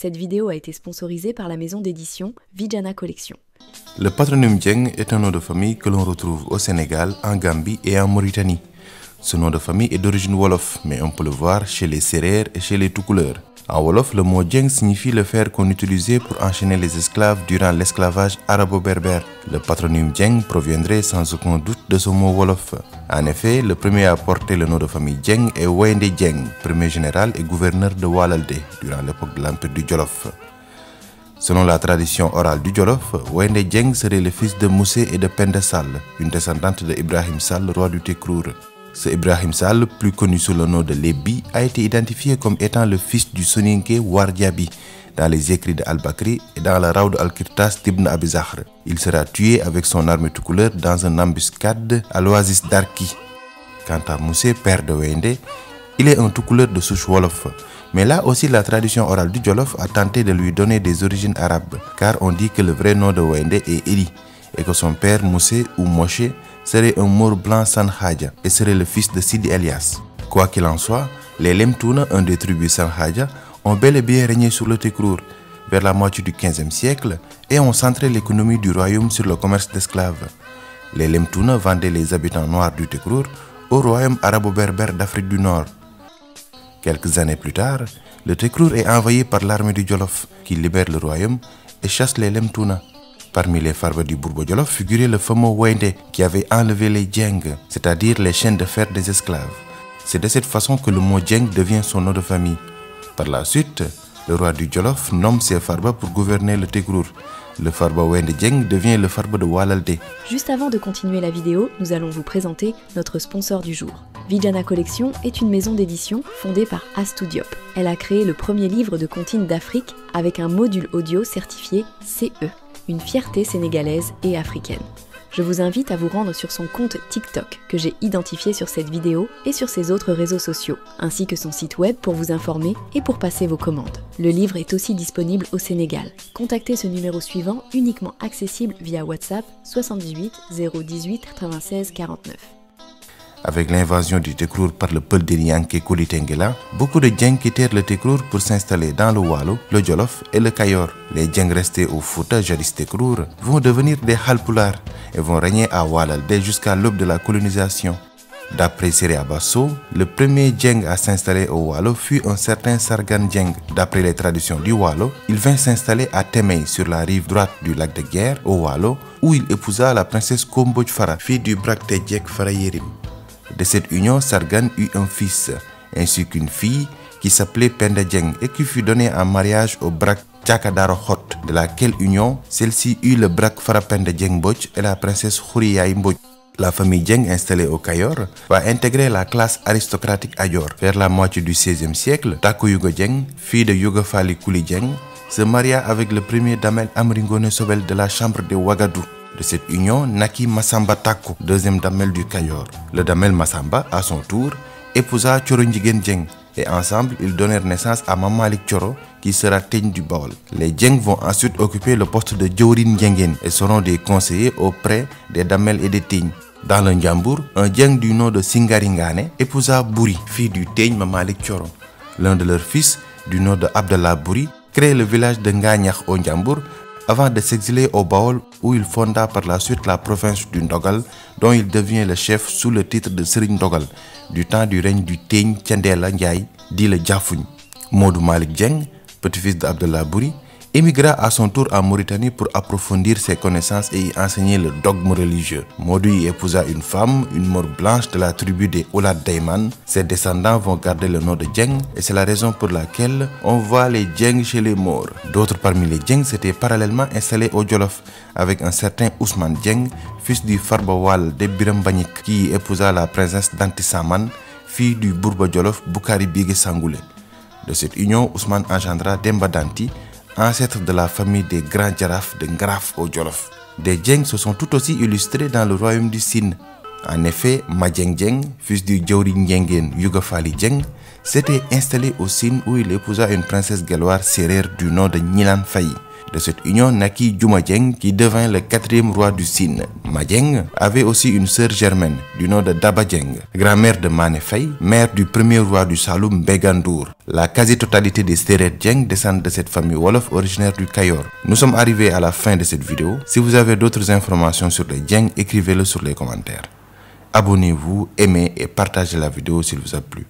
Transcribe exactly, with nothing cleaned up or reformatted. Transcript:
Cette vidéo a été sponsorisée par la maison d'édition Vijana Collection. Le patronyme Dieng est un nom de famille que l'on retrouve au Sénégal, en Gambie et en Mauritanie. Ce nom de famille est d'origine wolof, mais on peut le voir chez les Sérères et chez les Toucouleurs. En wolof, le mot Dieng signifie le fer qu'on utilisait pour enchaîner les esclaves durant l'esclavage arabo-berbère. Le patronyme Dieng proviendrait sans aucun doute de ce mot wolof. En effet, le premier à porter le nom de famille Dieng est Wayndé Dieng, premier général et gouverneur de Walaldé durant l'époque de l'Empire du Djolof. Selon la tradition orale du Djolof, Wayndé Dieng serait le fils de Moussé et de Penda Sall, une descendante de Ibrahim Sall, roi du Tekrour. Ce Ibrahim Sall, plus connu sous le nom de Lébi, a été identifié comme étant le fils du Soninké Wardiabi dans les écrits de Al-Bakri et dans la Rawd al-Qirtas d'Ibn Abi Zahr. Il sera tué avec son armée toucouleur dans une embuscade à l'oasis d'Arki. Quant à Moussé, père de Wayndé, il est un toucouleur de souche wolof. Mais là aussi, la tradition orale du Djolof a tenté de lui donner des origines arabes, car on dit que le vrai nom de Wayndé est Eli et que son père Moussé ou Moshe serait un Maure blanc Sanhaja et serait le fils de Sidi Elias. Quoi qu'il en soit, les Lemtouna, un des tribus Sanhaja, ont bel et bien régné sur le Tekrour vers la moitié du quinzième siècle et ont centré l'économie du royaume sur le commerce d'esclaves. Les Lemtouna vendaient les habitants noirs du Tekrour au royaume arabo-berbère d'Afrique du Nord. Quelques années plus tard, le Tekrour est envahi par l'armée du Djolof qui libère le royaume et chasse les Lemtouna. Parmi les farbes du Bourbo-Djolof figurait le fameux Wayndé qui avait enlevé les Dieng, c'est-à-dire les chaînes de fer des esclaves. C'est de cette façon que le mot Dieng devient son nom de famille. Par la suite, le roi du Djolof nomme ses farbas pour gouverner le Tekrour. Le farba Wayndé Dieng devient le farba de Walaldé. Juste avant de continuer la vidéo, nous allons vous présenter notre sponsor du jour. Vijana Collection est une maison d'édition fondée par Astou Diop. Elle a créé le premier livre de comptines d'Afrique avec un module audio certifié C E. Une fierté sénégalaise et africaine. Je vous invite à vous rendre sur son compte TikTok que j'ai identifié sur cette vidéo et sur ses autres réseaux sociaux, ainsi que son site web pour vous informer et pour passer vos commandes. Le livre est aussi disponible au Sénégal. Contactez ce numéro suivant uniquement accessible via WhatsApp soixante-dix-huit zéro dix-huit quatre-vingt-seize quarante-neuf. Avec l'invasion du Tekrour par le peuple de Nyanké Kulitenguela, beaucoup de Dieng quittèrent le Tekrour pour s'installer dans le Walo, le Djolof et le Kayor. Les Dieng restés au Fouta, jadis Tekrour, vont devenir des Halpulars et vont régner à Walaldé jusqu'à l'aube de la colonisation. D'après Seré Abasso, le premier Dieng à s'installer au Walo fut un certain Sargan Dieng. D'après les traditions du Walo, il vint s'installer à Temey, sur la rive droite du lac de Guerre, au Walo, où il épousa la princesse Komboj Fara, fille du Bracté Dieng Farayerim. De cette union, Sargan eut un fils, ainsi qu'une fille qui s'appelait Penda Dieng et qui fut donnée en mariage au Brak Tchakadarohot, de laquelle union, celle-ci eut le Brak Fara Penda Dieng Mbodj et la princesse Khouriyaï Mbodj. La famille Dieng installée au Kayor va intégrer la classe aristocratique Ayor. Vers la moitié du seizième siècle, Taku Yugo Dieng, fille de Yugo Fali Kouli Dieng, se maria avec le premier damel Amringone Sobel de la chambre de Ouagadougou. De cette union naquit Massamba Taku, deuxième damel du Kayor. Le damel Massamba, à son tour, épousa Choro Ndjigène Dieng et ensemble ils donnèrent naissance à Mamalik Choro qui sera teigne du Baol. Les Dieng vont ensuite occuper le poste de Djourin Djengen et seront des conseillers auprès des damels et des teignes. Dans le Ndiambour, un Dieng du nom de Singaringane épousa Bouri, fille du teigne Mamalik Choro. L'un de leurs fils, du nom de Abdallah Bouri, crée le village de Ngagnak au Ndiambour avant de s'exiler au Baol où il fonda par la suite la province du Ndogal dont il devient le chef sous le titre de Serigne Ndogal du temps du règne du Teigne Tiendela Ndiaye, dit le Djafougne. Modou Malik Dieng, petit-fils d'Abdallah Bouri, émigra à son tour en Mauritanie pour approfondir ses connaissances et y enseigner le dogme religieux. Modou y épousa une femme, une Maure blanche de la tribu des Oulad Dayman. Ses descendants vont garder le nom de Dieng et c'est la raison pour laquelle on voit les Dieng chez les Maures. D'autres parmi les Dieng s'étaient parallèlement installés au Djolof avec un certain Ousmane Dieng, fils du Farbawal de Birambanik, qui y épousa la princesse d'Antisaman, fille du Bourba Djolof Boukari Bigue Sangoulé. De cette union, Ousmane engendra Demba Danti, ancêtre de la famille des grands Djaraf de Ngraf au Djolof. Des Dieng se sont tout aussi illustrés dans le royaume du Sine. En effet, Madjeng Dieng, fils du Djourin Djengen Yugafali Dieng, s'était installé au Sine où il épousa une princesse galloise sérère du nom de Nilan Fayi. De cette union naquit Diouma Dieng qui devint le quatrième roi du Sine. Ma Dieng avait aussi une sœur germaine du nom de Daba Dieng, grand-mère de Mané Faye, mère du premier roi du Saloum Bégandour. La quasi-totalité des Séré Dieng descendent de cette famille Wolof originaire du Kayor. Nous sommes arrivés à la fin de cette vidéo. Si vous avez d'autres informations sur les Dieng, écrivez-le sur les commentaires. Abonnez-vous, aimez et partagez la vidéo s'il vous a plu.